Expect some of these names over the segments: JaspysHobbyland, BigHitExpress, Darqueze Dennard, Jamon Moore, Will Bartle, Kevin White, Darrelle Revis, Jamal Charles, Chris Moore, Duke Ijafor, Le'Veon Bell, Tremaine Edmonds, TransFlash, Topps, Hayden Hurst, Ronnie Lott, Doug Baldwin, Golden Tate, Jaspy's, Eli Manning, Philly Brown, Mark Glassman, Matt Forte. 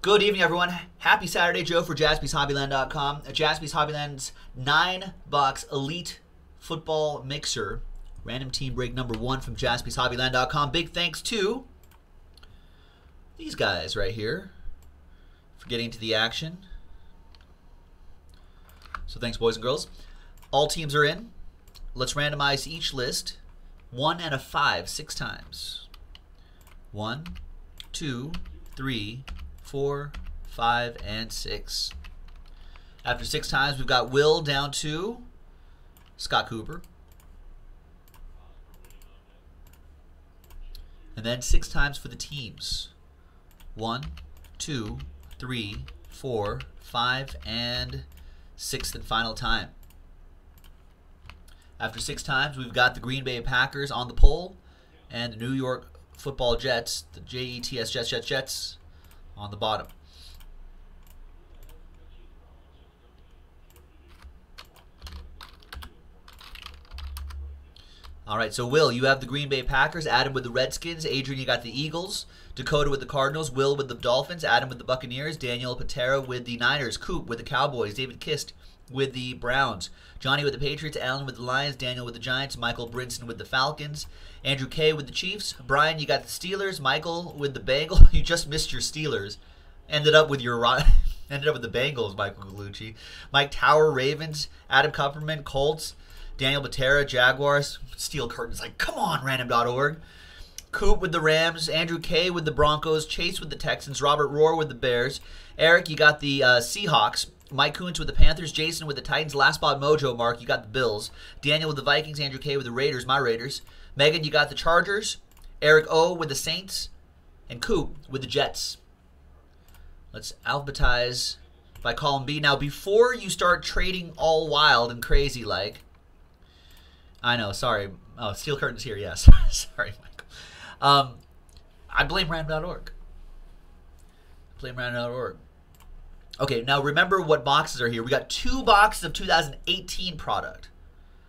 Good evening, everyone. Happy Saturday, Joe, for JaspysHobbyland.com. Jaspys Hobbyland's $9 Elite Football Mixer. Random team break number one from JaspysHobbyland.com. Big thanks to these guys right here for getting into the action. So thanks, boys and girls. All teams are in. Let's randomize each list. 1 and a 5, 6 times. 1, 2, 3, 4, 5, and 6. After 6 times, we've got Will down to Scott Cooper. And then 6 times for the teams. 1, 2, 3, 4, 5, and 6th and final time. After 6 times, we've got the Green Bay Packers on the pole and the New York Football Jets, the Jets, Jets, on the bottom. All right, so Will, you have the Green Bay Packers, Adam with the Redskins, Adrian, you got the Eagles, Dakota with the Cardinals, Will with the Dolphins, Adam with the Buccaneers, Daniel Patera with the Niners, Coop with the Cowboys, David Kist with the Browns, Johnny with the Patriots, Alan with the Lions, Daniel with the Giants, Michael Brinson with the Falcons, Andrew K with the Chiefs, Brian, you got the Steelers, Michael with the Bengals. You just missed your Steelers. Ended up with the Bengals, Michael Gallucci, Mike Tower, Ravens, Adam Kupperman, Colts, Daniel Patera, Jaguars, Steel Curtain's like, come on, random.org. Coop with the Rams, Andrew K with the Broncos, Chase with the Texans, Robert Rohr with the Bears, Eric, you got the Seahawks, Mike Koontz with the Panthers, Jason with the Titans, Last Spot Mojo, Mark, you got the Bills, Daniel with the Vikings, Andrew K with the Raiders, my Raiders, Megan, you got the Chargers, Eric O with the Saints, and Coop with the Jets. Let's alphabetize by column B. Now, before you start trading all wild and crazy like, I know, sorry. Oh, Steel Curtain's here, yes. Sorry, Michael. I blame random.org. Blame random.org. Okay, now remember what boxes are here. We got 2 boxes of 2018 product.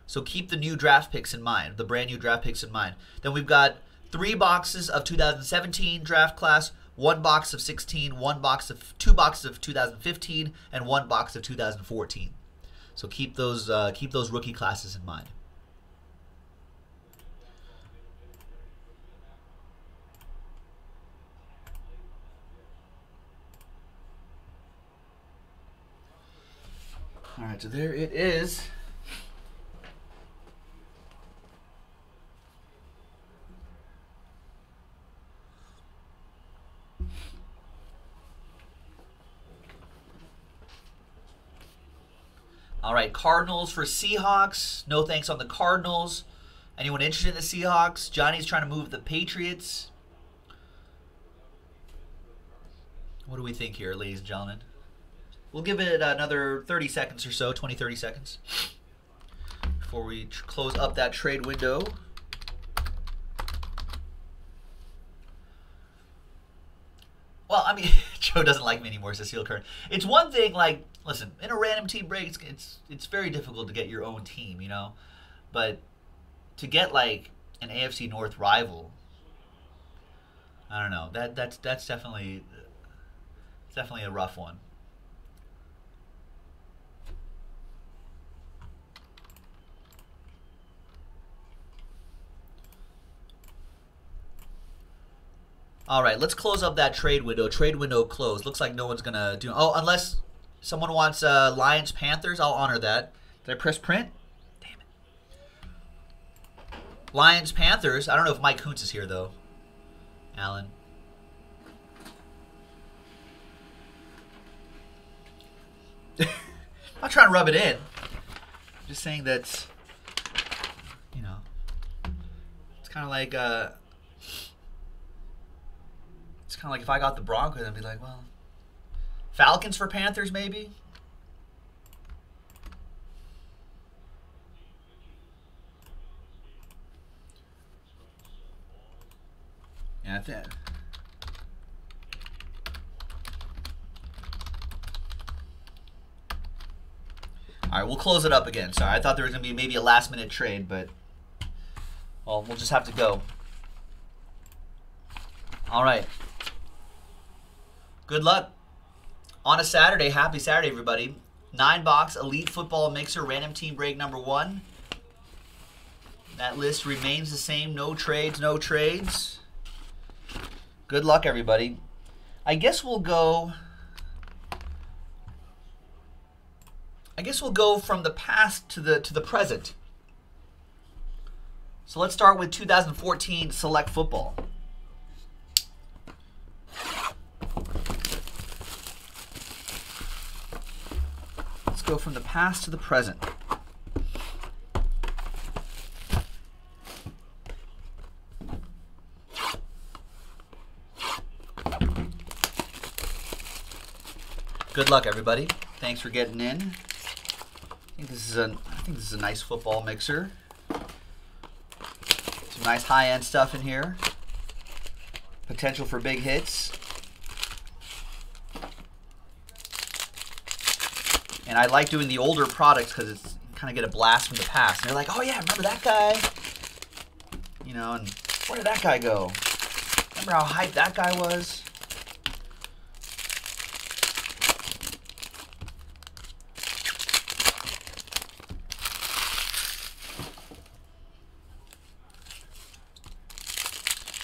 So keep the new draft picks in mind, the brand new draft picks in mind. Then we've got 3 boxes of 2017 draft class, 1 box of 16, 1 box of 2 boxes of 2015, and 1 box of 2014. So keep those rookie classes in mind. All right, so there it is. All right, Cardinals for Seahawks. No thanks on the Cardinals. Anyone interested in the Seahawks? Johnny's trying to move the Patriots. What do we think here, ladies and gentlemen? We'll give it another 30 seconds or so, 20, 30 seconds, before we close up that trade window. Well, I mean, Joe doesn't like me anymore, Cecile Kern. It's one thing, like, listen, in a random team break, it's very difficult to get your own team, you know? But to get, like, an AFC North rival, I don't know. That's definitely a rough one. All right, let's close up that trade window. Trade window closed. Looks like no one's going to do... Oh, unless someone wants Lions-Panthers. I'll honor that. Did I press print? Damn it. Lions-Panthers. I don't know if Mike Koontz is here, though. Alan. I'm not trying to rub it in. I'm just saying that, you know, it's kind of like... It's kind of like if I got the Broncos, I'd be like, well, Falcons for Panthers, maybe? Yeah, I think. All right, we'll close it up again. Sorry, I thought there was going to be maybe a last-minute trade, but, well, we'll just have to go. All right. Good luck. on a Saturday. Happy Saturday, everybody. 9-box Elite Football Mixer Random Team Break number 1. That list remains the same. No trades, no trades. Good luck, everybody. I guess we'll go from the past to the present. So let's start with 2014 Select Football. Let's go from the past to the present. Good luck, everybody. Thanks for getting in. I think this is a nice football mixer. Some nice high-end stuff in here. Potential for big hits. And I like doing the older products because it's kind of get a blast from the past. And they're like, oh yeah, remember that guy? You know, and where did that guy go? Remember how hyped that guy was?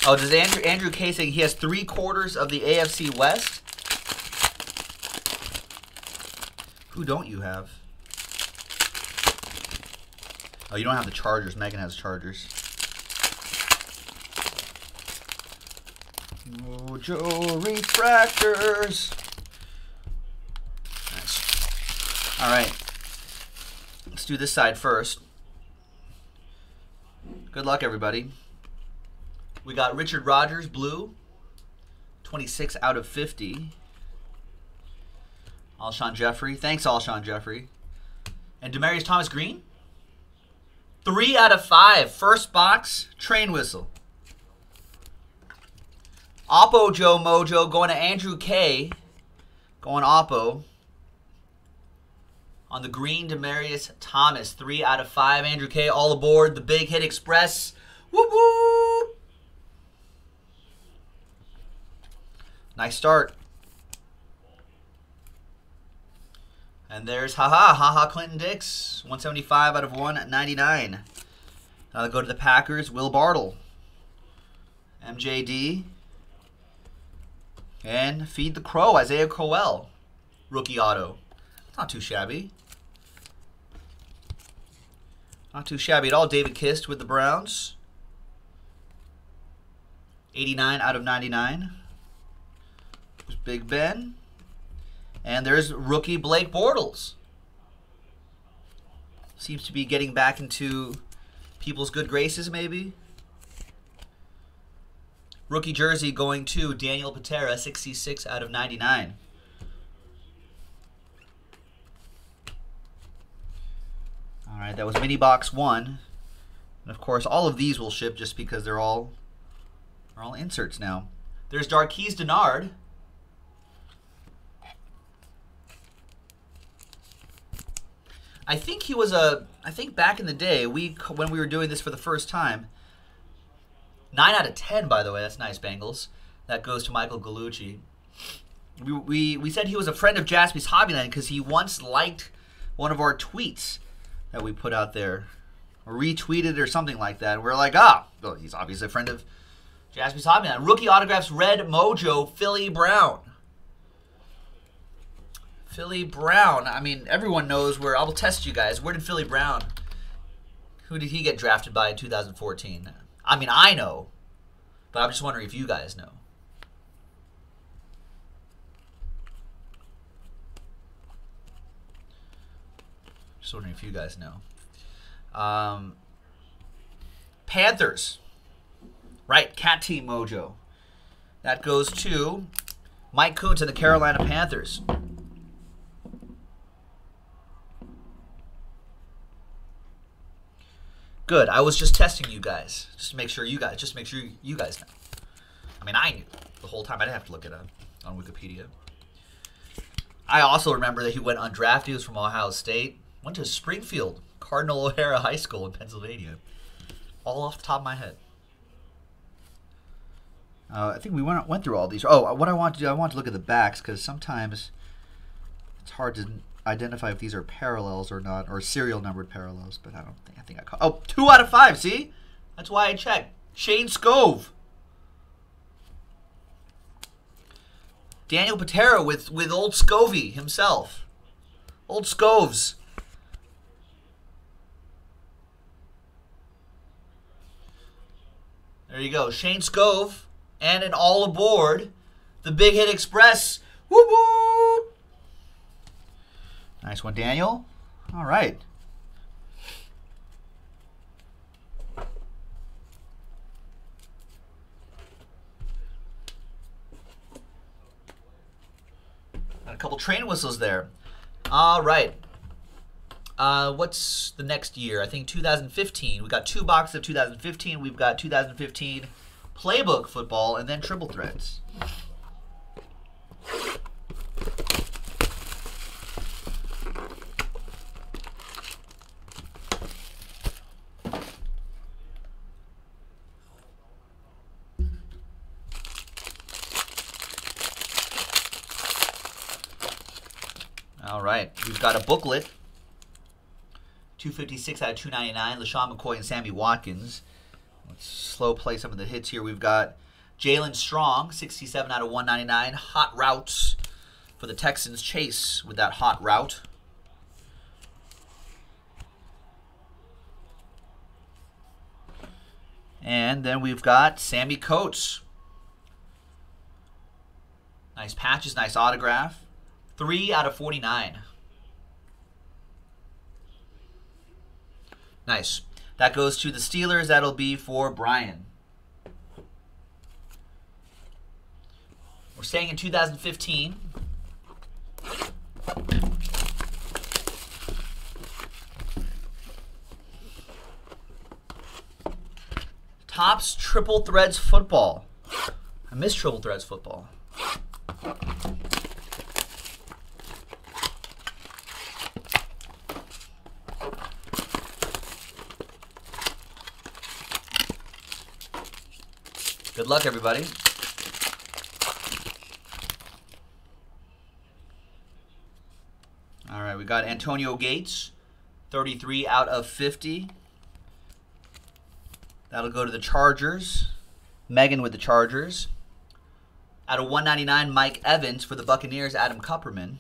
Oh, does Andrew K say he has 3/4 of the AFC West? Who don't you have? Oh, you don't have the Chargers. Megan has Chargers. Mojo Refractors. Nice. All right. Let's do this side first. Good luck, everybody. We got Richard Rodgers, blue, 26 out of 50. Alshon Jeffery. Thanks, Alshon Jeffery. And Demaryius Thomas, green. 3 out of 5. First box, train whistle. Oppo Joe Mojo going to Andrew K. Going Oppo. On the green, Demaryius Thomas. 3 out of 5. Andrew K. all aboard. The Big Hit Express. Whoop, whoop. Nice start. And there's haha Clinton Dix, 175 out of 199. Now they go to the Packers, Will Bartle, MJD, and feed the crow, Isaiah Crowell, rookie auto. Not too shabby. Not too shabby at all. David Kist with the Browns, 89 out of 99. Big Ben, and there's rookie Blake Bortles. Seems to be getting back into people's good graces, maybe. Rookie jersey going to Daniel Patera, 66 out of 99. All right, that was mini box 1, and of course, all of these will ship just because they're all inserts now. There's Darqueze Dennard. I think back in the day, when we were doing this for the first time, 9 out of 10, by the way. That's nice, Bengals. That goes to Michael Gallucci. We said he was a friend of Jaspy's Hobbyland because he once liked one of our tweets that we put out there, or retweeted or something like that. We're like, well, he's obviously a friend of Jaspy's Hobbyland. Rookie autographs, Red Mojo, Philly Brown. Philly Brown. I mean, everyone knows where. I will test you guys. Where did Philly Brown? Who did he get drafted by in 2014? I mean, I know, but I'm just wondering if you guys know. Just wondering if you guys know. Panthers. Right, Cat Team Mojo. That goes to Mike Koontz and the Carolina Panthers. Good. I was just testing you guys, just to make sure you guys know. I mean, I knew the whole time. I didn't have to look it up on Wikipedia. I also remember that he went undrafted. He was from Ohio State. Went to Springfield, Cardinal O'Hara High School in Pennsylvania. All off the top of my head. I think we went through all these. Oh, what I want to do, I want to look at the backs because sometimes It's hard to identify if these are parallels or not, or serial numbered parallels, but I don't think, I think I caught. Oh, 2 out of 5, see? That's why I checked. Shane Scove. Daniel Patera with old Scovey himself. Old Scoves. There you go. Shane Scove and an all aboard. The Big Hit Express. Whoop whoop. Nice one, Daniel. All right. A couple train whistles there. All right. What's the next year? I think 2015. We got 2 boxes of 2015. We've got 2015 playbook football and then triple threats. Alright, we've got a booklet. 256 out of 299. LeSean McCoy and Sammy Watkins. Let's slow play some of the hits here. We've got Jalen Strong, 67 out of 199. Hot routes for the Texans. Chase with that hot route. And then we've got Sammy Coates. Nice patches, nice autograph. 3 out of 49. Nice. That goes to the Steelers. That'll be for Brian. We're staying in 2015. Topps Triple Threads Football. I miss Triple Threads Football. Good luck, everybody. All right, we got Antonio Gates, 33 out of 50. That'll go to the Chargers. Megan with the Chargers. Out of 199, Mike Evans. For the Buccaneers, Adam Kupperman.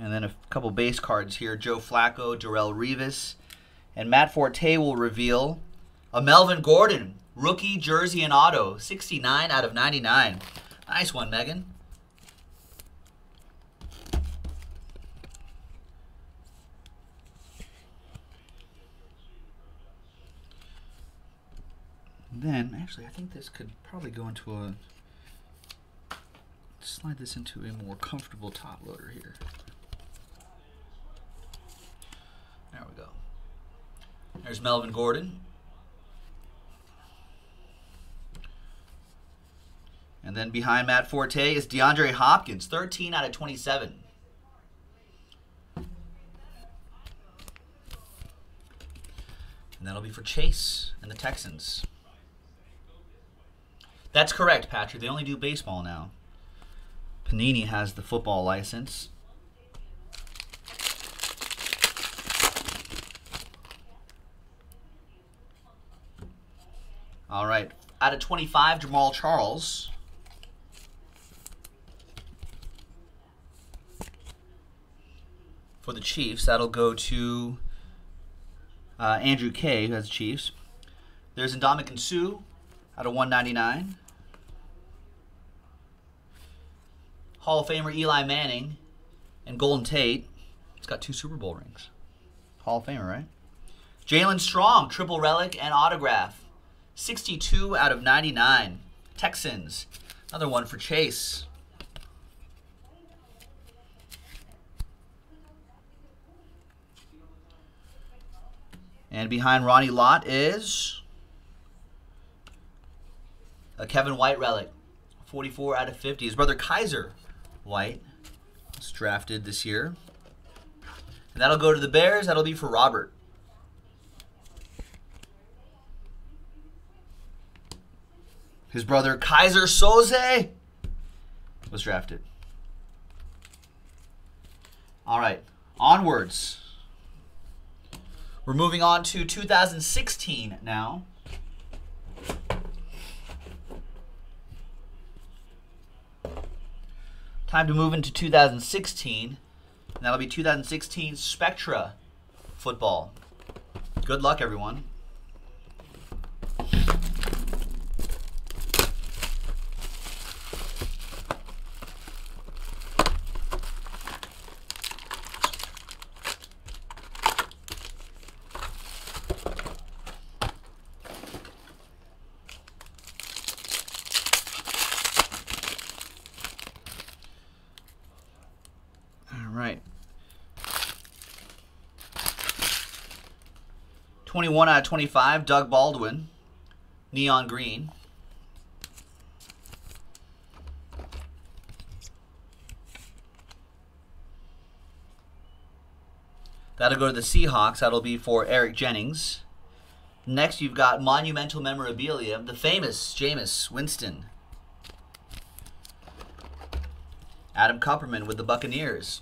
And then a couple base cards here. Joe Flacco, Darrelle Revis. And Matt Forte will reveal a Melvin Gordon. Rookie, jersey, and auto. 69 out of 99. Nice one, Megan. And then, actually, I think this could probably go into a... Slide this into a more comfortable top loader here. There we go. There's Melvin Gordon. And then behind Matt Forte is DeAndre Hopkins, 13 out of 27. And that'll be for Chase and the Texans. That's correct, Patrick. They only do baseball now. Panini has the football license. All right. Out of 25, Jamal Charles. For the Chiefs, that'll go to Andrew K, who has the Chiefs. There's Ndamukong Suh out of 199. Hall of Famer Eli Manning and Golden Tate. It's got 2 Super Bowl rings. Hall of Famer, right? Jalen Strong, triple relic and autograph. 62 out of 99. Texans. Another one for Chase. And behind Ronnie Lott is a Kevin White relic, 44 out of 50. His brother Kaiser White was drafted this year. And that'll go to the Bears. That'll be for Robert. His brother Kaiser Soze was drafted. All right, onwards. We're moving on to 2016 now. Time to move into 2016. That'll be 2016 Spectra football. Good luck, everyone. Right. 21/25, Doug Baldwin, neon green. That'll go to the Seahawks. That'll be for Eric Jennings. Next, you've got monumental memorabilia, the famous Jameis Winston. Adam Kupperman with the Buccaneers.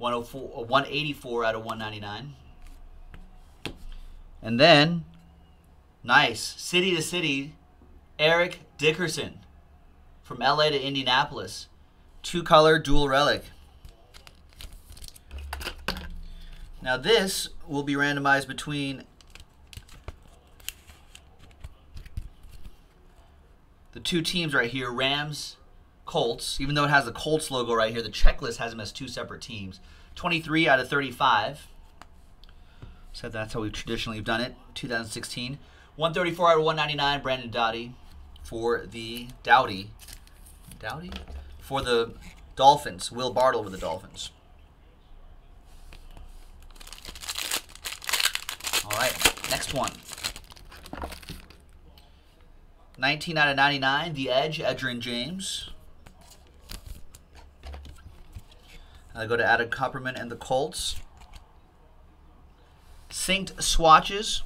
184/199. And then, nice, city to city, Eric Dickerson from LA to Indianapolis. Two-color dual relic. Now this will be randomized between the two teams right here, Rams, Colts. Even though it has the Colts logo right here, the checklist has them as two separate teams. 23/35. So that's how we've traditionally done it. 2016. 134/199. Brandon Doughty for the Doughty for the Dolphins. Will Bartle with the Dolphins. All right, next one. 19/99. The Edge. Edgerrin James. I go to Adam Kupperman and the Colts. Synced swatches,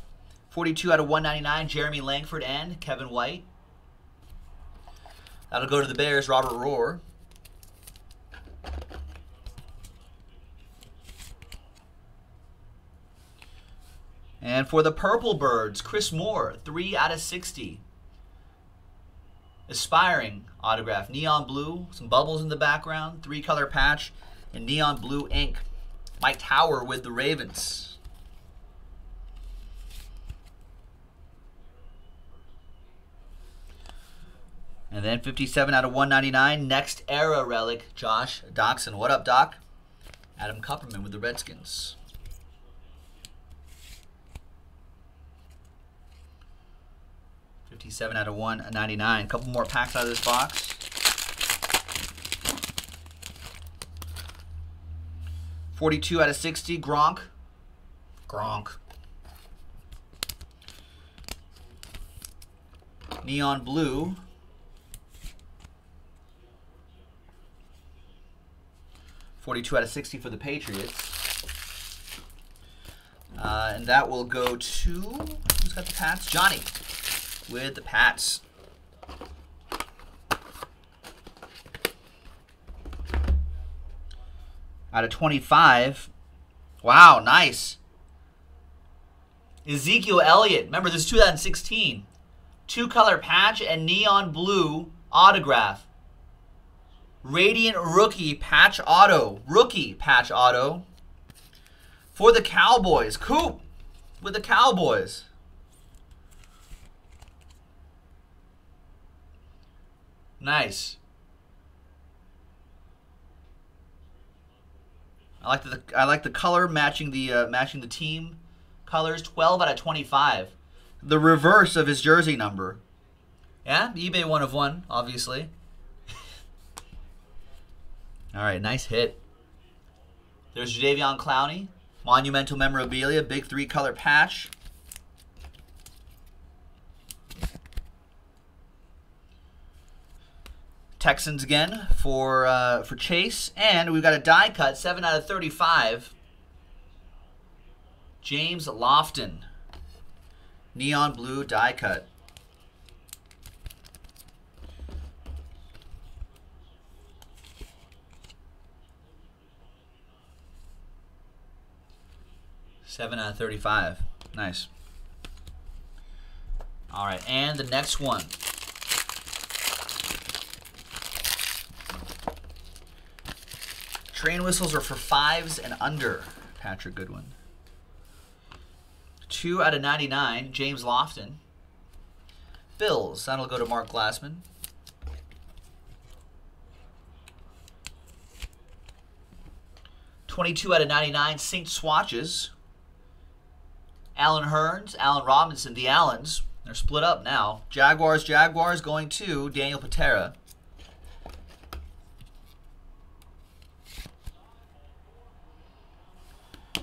42/199, Jeremy Langford and Kevin White. That'll go to the Bears, Robert Rohr. And for the Purple Birds, Chris Moore, 3/60. Aspiring autograph, neon blue, some bubbles in the background, three-color patch. And neon blue ink. Mike Tower with the Ravens. And then 57/199. Next era relic. Josh Doxson. What up, Doc? Adam Kupperman with the Redskins. $57/199. A couple more packs out of this box. 42/60, Gronk. Neon blue. $42/60 for the Patriots. And that will go to, who's got the Pats? Johnny with the Pats. Out of 25. Wow, nice. Ezekiel Elliott. Remember, this is 2016. Two-color patch and neon blue autograph. Radiant rookie patch auto. For the Cowboys. Coop with the Cowboys. Nice. I like the color matching the team colors. 12/25, the reverse of his jersey number. Yeah, eBay 1 of 1, obviously. All right, nice hit. There's Jadeveon Clowney, monumental memorabilia, big three-color patch. Texans again for Chase. And we've got a die cut, 7/35. James Lofton. Neon blue die cut. 7 out of 35. Nice. All right, and the next one. Train whistles are for 5s and under. Patrick Goodwin. 2 out of 99. James Lofton. Bills. That'll go to Mark Glassman. $22 out of $99. St. Swatches. Alan Hearns, Allen Robinson, the Allens. They're split up now. Jaguars, Jaguars going to Daniel Patera.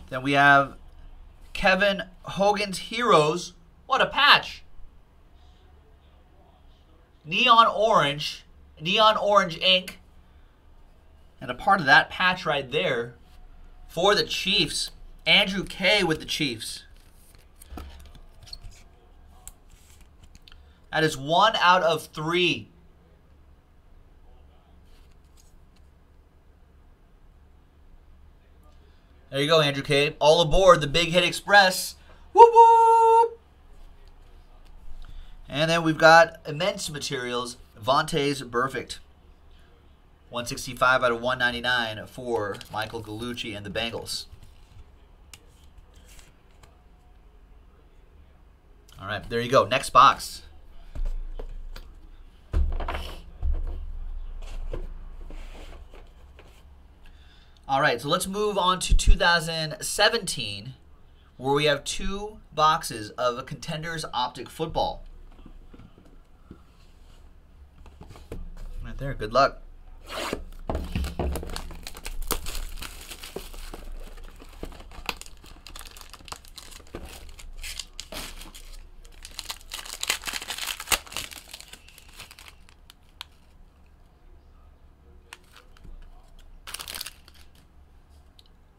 Then we have Kevin Hogan's Heroes. What a patch. Neon orange ink. And a part of that patch right there for the Chiefs. Andrew K with the Chiefs. That is 1 out of 3. There you go, Andrew K. All aboard the Big Hit Express. Whoop, whoop. And then we've got Immense Materials. Vontae's Perfect. 165 out of 199 for Michael Gallucci and the Bengals. All right, there you go. Next box. All right, so let's move on to 2017, where we have 2 boxes of a Contenders Optic Football. Right there, good luck.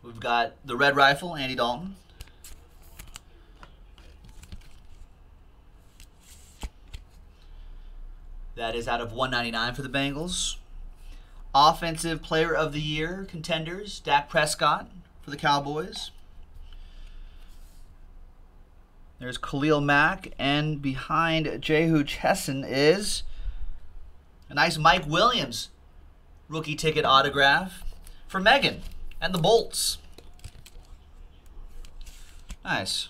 We've got the Red Rifle, Andy Dalton. That is out of 199 for the Bengals. Offensive Player of the Year, Contenders, Dak Prescott for the Cowboys. There's Khalil Mack, and behind Jehu Chesson is a nice Mike Williams rookie ticket autograph for Megan and the Bolts. Nice.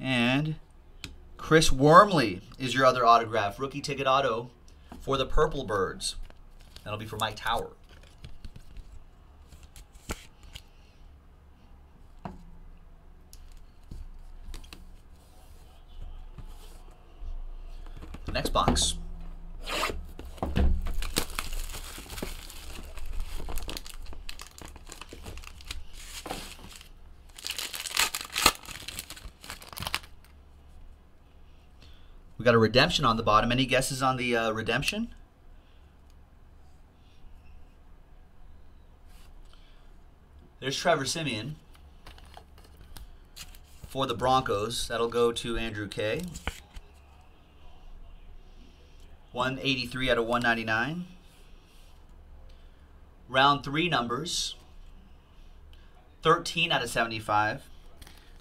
And Chris Wormley is your other autograph. Rookie ticket auto for the Purple Birds. That'll be for Mike Tower. The next box. Got a redemption on the bottom. Any guesses on the redemption? There's Trevor Siemian for the Broncos. That'll go to Andrew K. 183 out of 199. Round 3 numbers. 13 out of 75.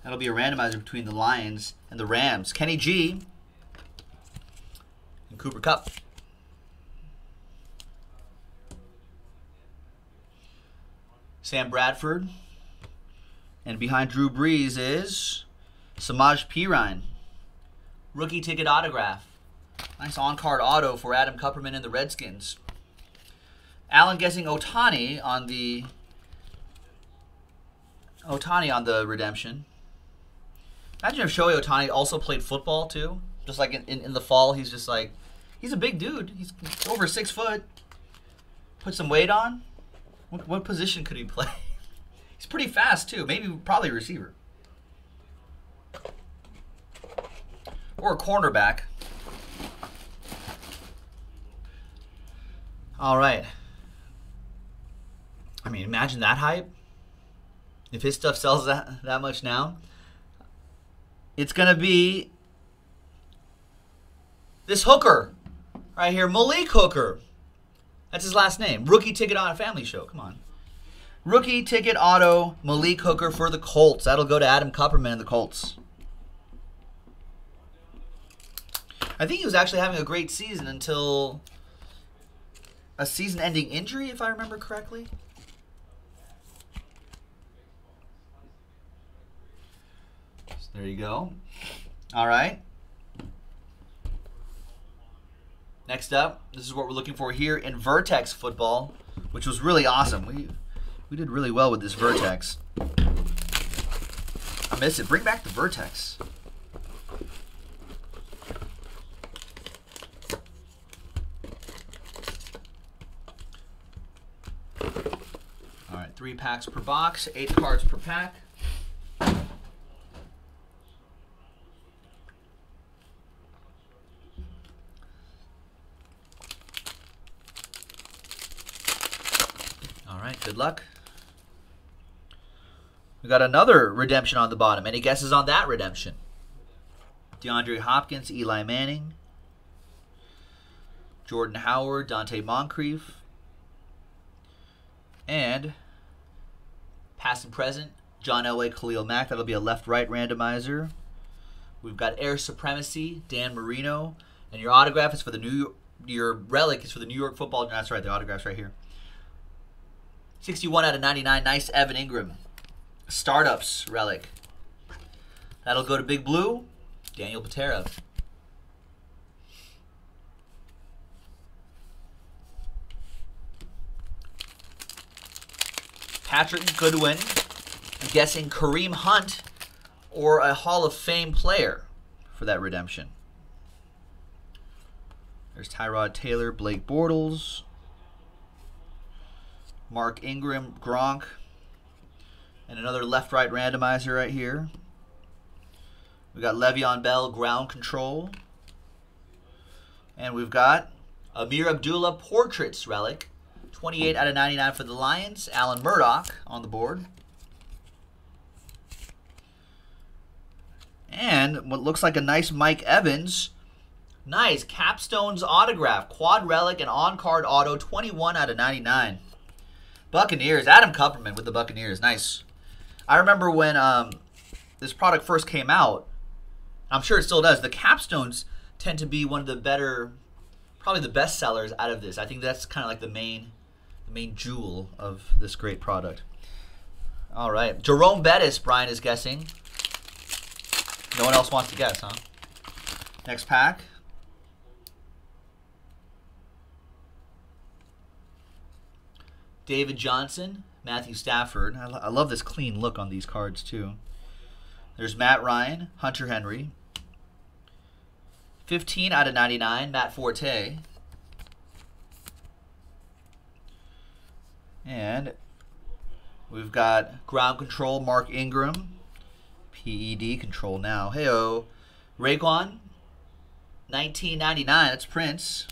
That'll be a randomizer between the Lions and the Rams. Kenny G. Cooper Cup. Sam Bradford. And behind Drew Brees is Samaj Perine. Rookie ticket autograph. Nice on-card auto for Adam Kupperman and the Redskins. Alan guessing Otani on the redemption. Imagine if Shohei Otani also played football too. Just like in the fall, he's just like, he's a big dude. He's over 6 foot. Put some weight on. What position could he play? He's pretty fast, too. Probably receiver. Or a cornerback. All right. I mean, imagine that hype. If his stuff sells that much now. It's going to be this hooker right here, Malik Hooker. That's his last name. Rookie ticket on a family show. Come on. Rookie ticket auto, Malik Hooker for the Colts. That'll go to Adam Kupperman and the Colts. I think he was actually having a great season until a season-ending injury, if I remember correctly. So there you go. All right. Next up, this is what we're looking for here in Vertex Football, which was really awesome. We did really well with this Vertex. I miss it. Bring back the Vertex. All right, 3 packs per box, 8 cards per pack. Good luck. We got another redemption on the bottom. Any guesses on that redemption? DeAndre Hopkins, Eli Manning, Jordan Howard, Dante Moncrief, and past and present, John Elway, Khalil Mack. That'll be a left-right randomizer. We've got Air Supremacy, Dan Marino, and your autograph is for the Your relic is for the New York Football. That's right. The autograph's right here. 61 out of 99, nice Evan Ingram. Startups relic. That'll go to Big Blue, Daniel Patera. Patrick Goodwin, I'm guessing Kareem Hunt or a Hall of Fame player for that redemption. There's Tyrod Taylor, Blake Bortles, Mark Ingram, Gronk, and another left-right randomizer right here. We've got Le'Veon Bell, ground control. And we've got Amir Abdullah, portraits relic. 28 out of 99 for the Lions. Alan Murdoch on the board. And what looks like a nice Mike Evans. Nice, Capstone's autograph. Quad relic and on-card auto, 21 out of 99. Buccaneers, Adam Kupperman with the Buccaneers. Nice. I remember when this product first came out, I'm sure it still does, the Capstones tend to be one of the better, probably the best sellers out of this. I think that's kind of like the main jewel of this great product. All right. Jerome Bettis, Brian is guessing. No one else wants to guess, huh? Next pack. David Johnson, Matthew Stafford. I love this clean look on these cards, too. There's Matt Ryan, Hunter Henry. 15 out of 99, Matt Forte. And we've got ground control, Mark Ingram. PED control now. Hey-oh. Raekwon, 19.99. That's Prince.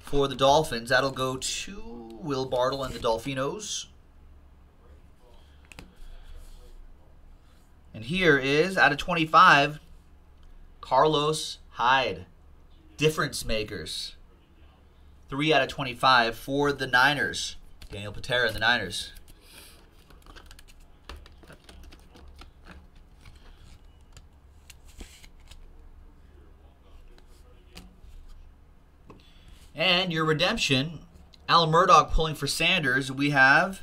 For the Dolphins, that'll go to Will Bartle and the Dolphinos. And here is, out of 25, Carlos Hyde. Difference makers. 3 out of 25 for the Niners. Daniel Patera and the Niners. And your redemption, Alan Murdoch pulling for Sanders. We have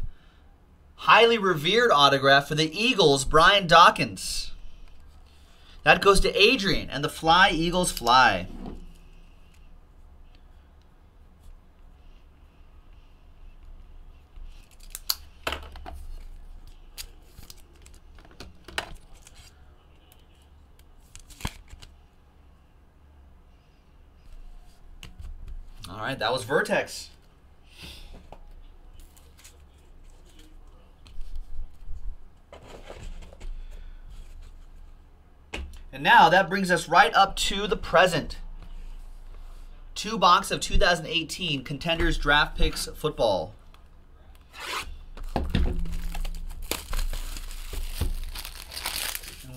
highly revered autograph for the Eagles, Brian Dawkins. That goes to Adrian and the Fly Eagles Fly. All right, that was Vertex. And now that brings us right up to the present. 2 box of 2018 Contenders Draft Picks Football. And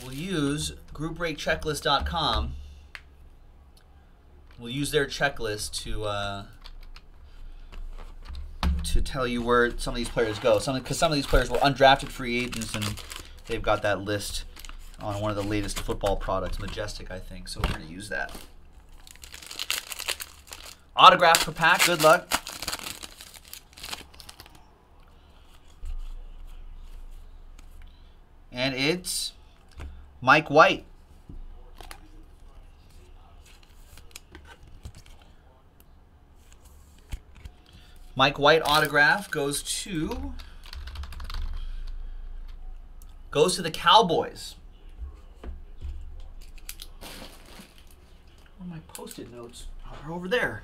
we'll use groupbreakchecklist.com. We'll use their checklist to to tell you where some of these players go. Because some of these players were undrafted free agents, and they've got that list on one of the latest football products, Majestic, I think. So we're going to use that. Autograph per pack. Good luck. And it's Mike White. Mike White autograph goes to the Cowboys. Where are my post-it notes? Oh, they're over there.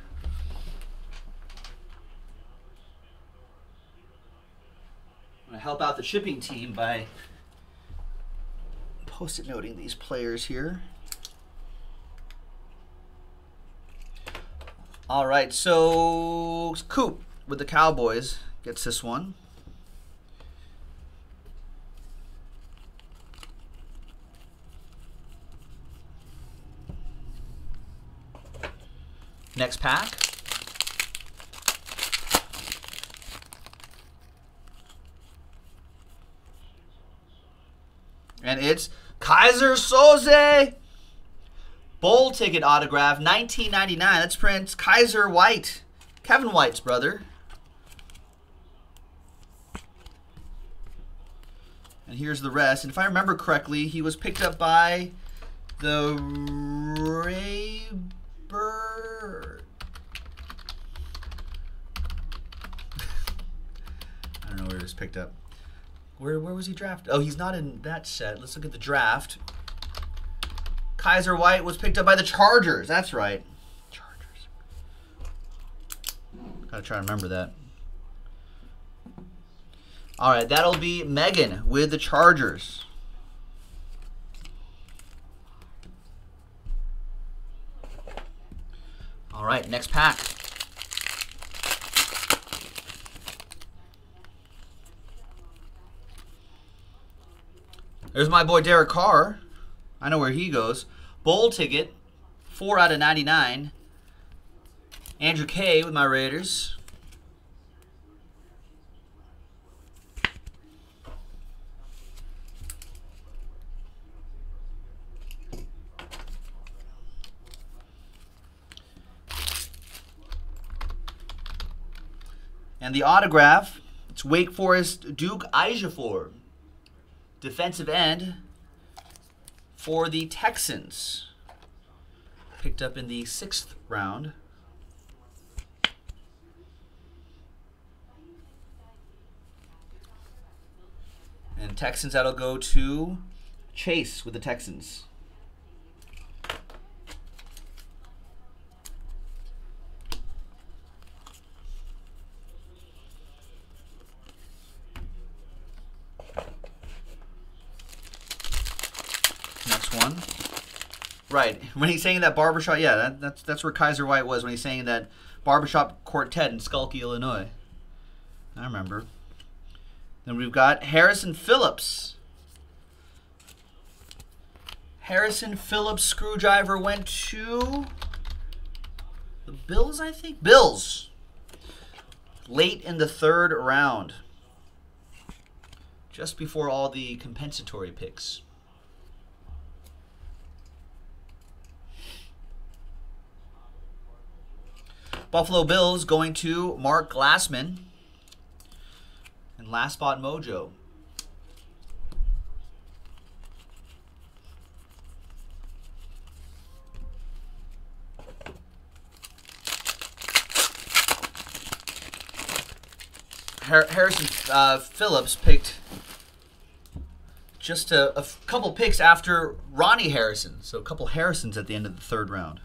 I'm gonna help out the shipping team by post-it noting these players here. All right, so Coop with the Cowboys gets this one. Next pack. And it's Kaiser Soze. Bowl ticket autograph, $19.99. That's Prince Kaiser White, Kevin White's brother. And here's the rest. And if I remember correctly, he was picked up by the Raybird. I don't know where he was picked up. Where was he drafted? Oh, he's not in that set. Let's look at the draft. Kaiser White was picked up by the Chargers. That's right. Chargers. Gotta try to remember that. All right, that'll be Megan with the Chargers. All right, next pack. There's my boy Derek Carr. I know where he goes. Bowl ticket, 4 out of 99. Andrew K with my Raiders. And the autograph, it's Wake Forest Duke Ijafor, defensive end for the Texans, picked up in the 6th round. And Texans, that'll go to Chase with the Texans. Right. When he's saying that barbershop, yeah, that's where Kaiser White was when he's saying that barbershop quartet in Skokie, Illinois. I remember. Then we've got Harrison Phillips. Harrison Phillips screwdriver went to the Bills, I think. Bills. Late in the 3rd round. Just before all the compensatory picks. Buffalo Bills going to Mark Glassman and Last Spot Mojo. Harrison Phillips picked just a couple picks after Ronnie Harrison, so a couple Harrisons at the end of the 3rd round.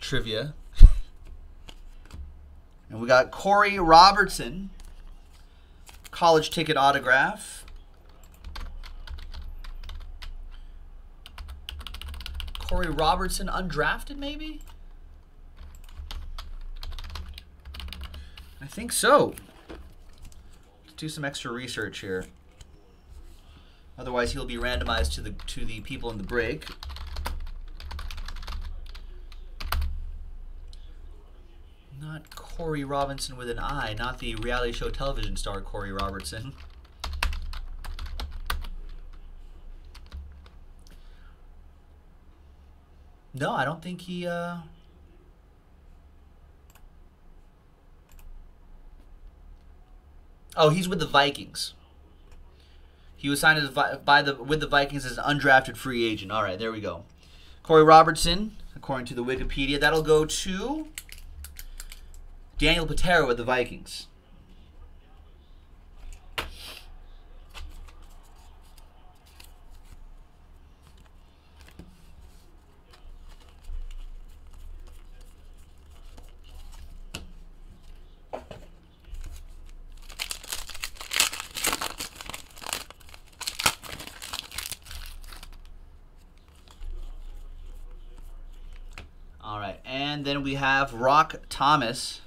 Trivia. And we got Corey Robertson, college ticket autograph. Corey Robertson, undrafted maybe? I think so. Let's do some extra research here. Otherwise, he'll be randomized to the people in the break. not Corey Robinson with an I, not the reality show television star Corey Robertson. No, I don't think he... Oh, he's with the Vikings. He was signed with the Vikings as an undrafted free agent. All right, there we go. Corey Robertson, according to the Wikipedia, that'll go to Daniel Patera with the Vikings. And then we have Rock Thomas.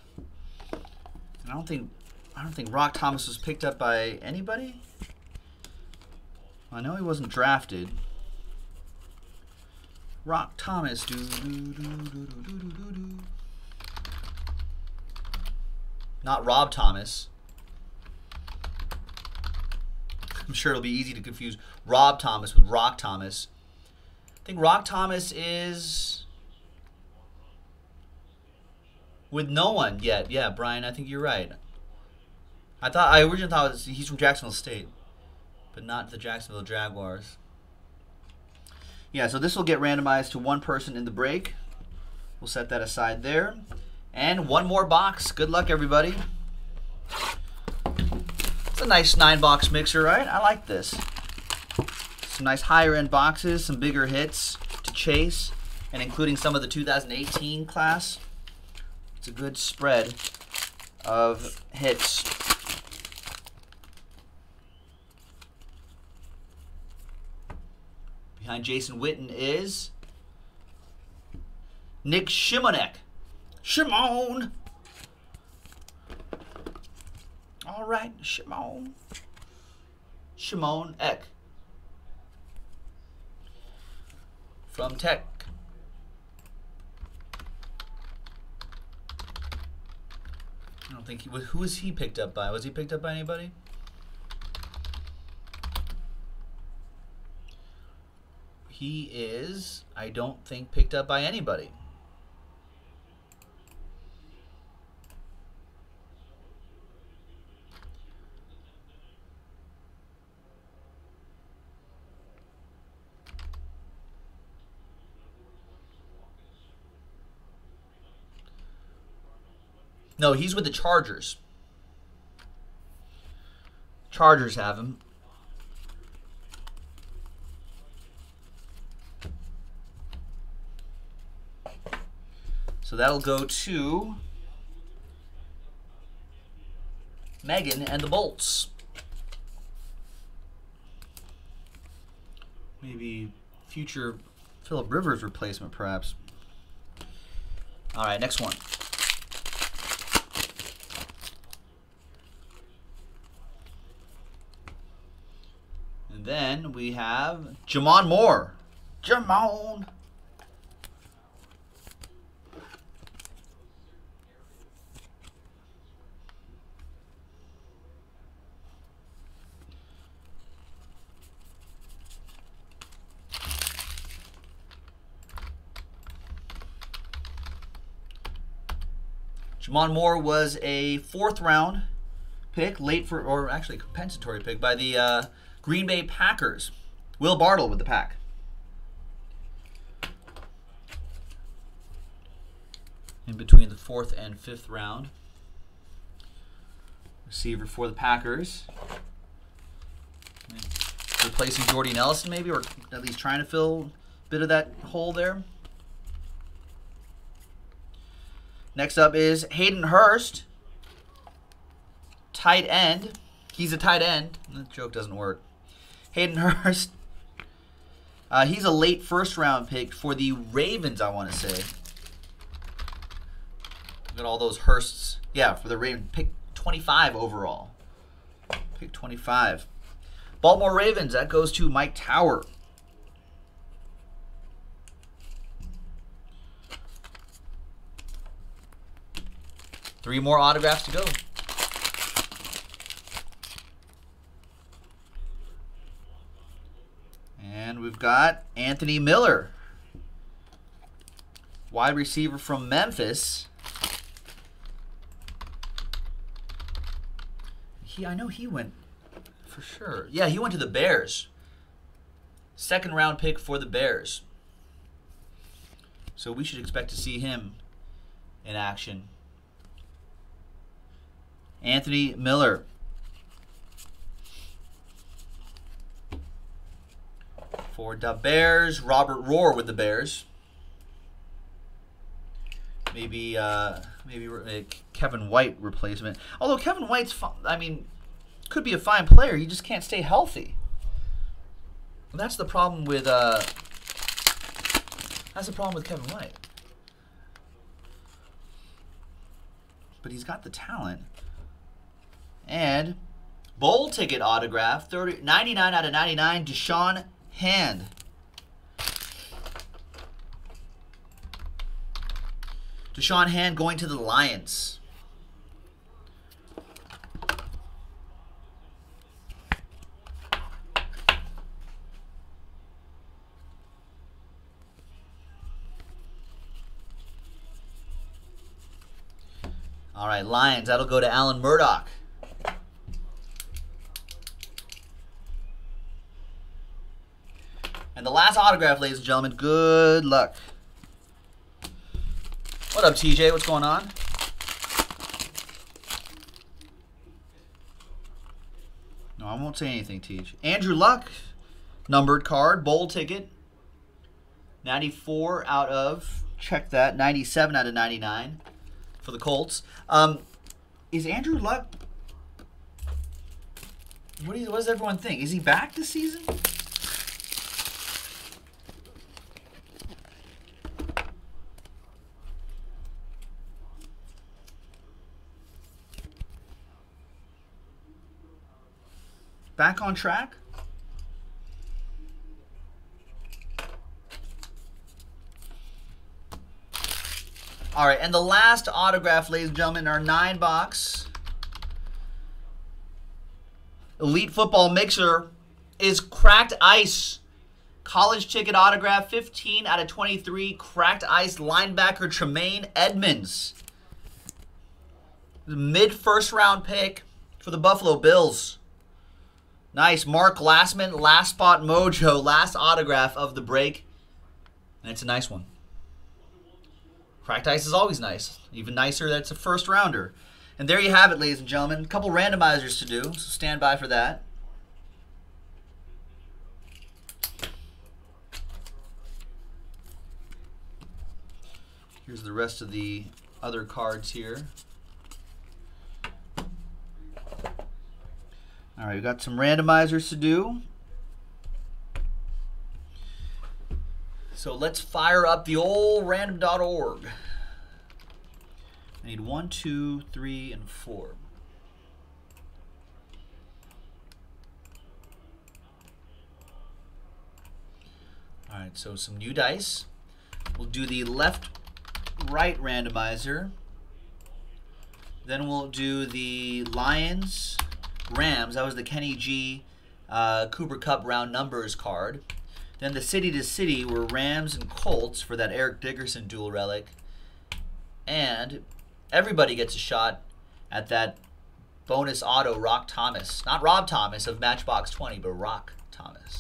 And I don't think Rock Thomas was picked up by anybody. I know he wasn't drafted. Rock Thomas. Not Rob Thomas. I'm sure it'll be easy to confuse Rob Thomas with Rock Thomas. I think Rock Thomas is with no one yet. Yeah, Brian, I think you're right. I originally thought he's from Jacksonville State, but not the Jacksonville Jaguars. Yeah, so this will get randomized to one person in the break. We'll set that aside there. And one more box. Good luck, everybody. It's a nice 9-box mixer, right? I like this. Some nice higher-end boxes, some bigger hits to chase, and including some of the 2018 class. It's a good spread of hits. Behind Jason Witten is Nick Shimonek. Shimon! All right, Shimon. Shimon Eck. From Tech. I don't think he was. Who was he picked up by? Was he picked up by anybody? He is, I don't think, picked up by anybody. No, he's with the Chargers. Chargers have him. So that'll go to Megan and the Bolts. Maybe future Phillip Rivers replacement, perhaps. All right, next one. Then we have Jamon Moore. Jamon. Jamon Moore was a 4th-round pick, actually compensatory pick by the Green Bay Packers. Will Bartle with the Pack. In between the 4th and 5th round. Receiver for the Packers. Replacing Jordy Nelson maybe, or at least trying to fill a bit of that hole there. Next up is Hayden Hurst. Tight end. He's a tight end. That joke doesn't work. Hayden Hurst, he's a late 1st-round pick for the Ravens, I want to say. Look at all those Hursts. Yeah, for the Ravens. Pick 25 overall. Pick 25. Baltimore Ravens, that goes to Mike Tower. Three more autographs to go. And we've got Anthony Miller, wide receiver from Memphis. I know he went for sure. Yeah, he went to the Bears. Second round pick for the Bears. So we should expect to see him in action. Anthony Miller. For the Bears, Robert Rohr with the Bears. Maybe maybe Kevin White replacement. Although Kevin White's, I mean, could be a fine player. He just can't stay healthy. And that's the problem with Kevin White. But he's got the talent. And bowl ticket autograph, 99 out of 99, Deshaun Hand. Deshaun Hand going to the Lions. All right, Lions. That'll go to Alan Murdoch. And the last autograph, ladies and gentlemen. Good luck. What up, TJ? What's going on? No, I won't say anything, TJ. Andrew Luck, numbered card, bowl ticket. 94 out of, check that, 97 out of 99 for the Colts. Is Andrew Luck, what does everyone think? Is he back this season? Back on track? All right, and the last autograph, ladies and gentlemen, in our 9-box Elite Football Mixer is Cracked Ice. College ticket autograph, 15 out of 23, Cracked Ice linebacker Tremaine Edmonds. Mid-first-round pick for the Buffalo Bills. Nice. Mark Glassman, last spot mojo, last autograph of the break. And it's a nice one. Cracked Ice is always nice. Even nicer that it's a first rounder. And there you have it, ladies and gentlemen. A couple randomizers to do, so stand by for that. Here's the rest of the other cards here. All right, we've got some randomizers to do. So let's fire up the old random.org. I need 1, 2, 3, and 4. All right, so some new dice. We'll do the left-right randomizer. Then we'll do the Lions Rams. That was the Kenny G Cooper Cup round numbers card. Then the city to city were Rams and Colts for that Eric Dickerson dual relic. And everybody gets a shot at that bonus auto Rock Thomas. Not Rob Thomas of Matchbox 20, but Rock Thomas.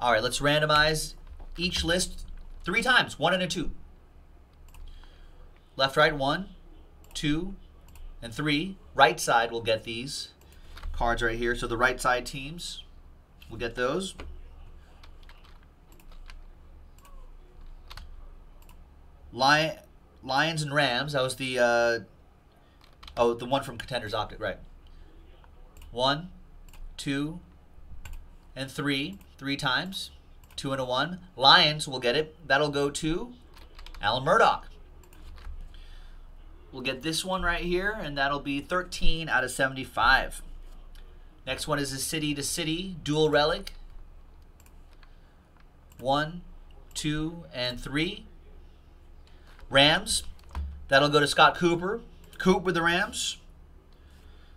All right, let's randomize each list 3 times. 1 and a 2. Left, right, 1, 2, and 3, right side will get these cards right here. So the right side teams will get those. Lions and Rams. That was the the one from Contenders Optic, right? 1, 2, and 3. 3 times. 2 and a 1. Lions will get it. That'll go to Alan Murdoch. We'll get this one right here, and that'll be 13 out of 75. Next one is a city-to-city dual relic. 1, 2, and 3. Rams. That'll go to Scott Cooper. Coop with the Rams.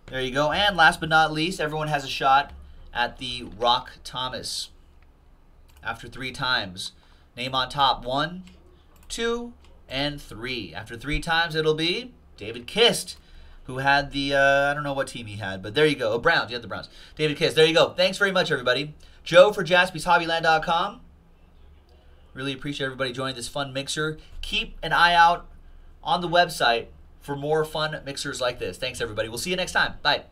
There you go. And last but not least, everyone has a shot at the Rock Thomas. After three times. Name on top. 1, 2, and 3. After three times, it'll be David Kist, who had the, I don't know what team he had, but there you go. Oh, Browns. You had the Browns. David Kist. There you go. Thanks very much, everybody. Joe for JaspysHobbyland.com. Really appreciate everybody joining this fun mixer. Keep an eye out on the website for more fun mixers like this. Thanks, everybody. We'll see you next time. Bye.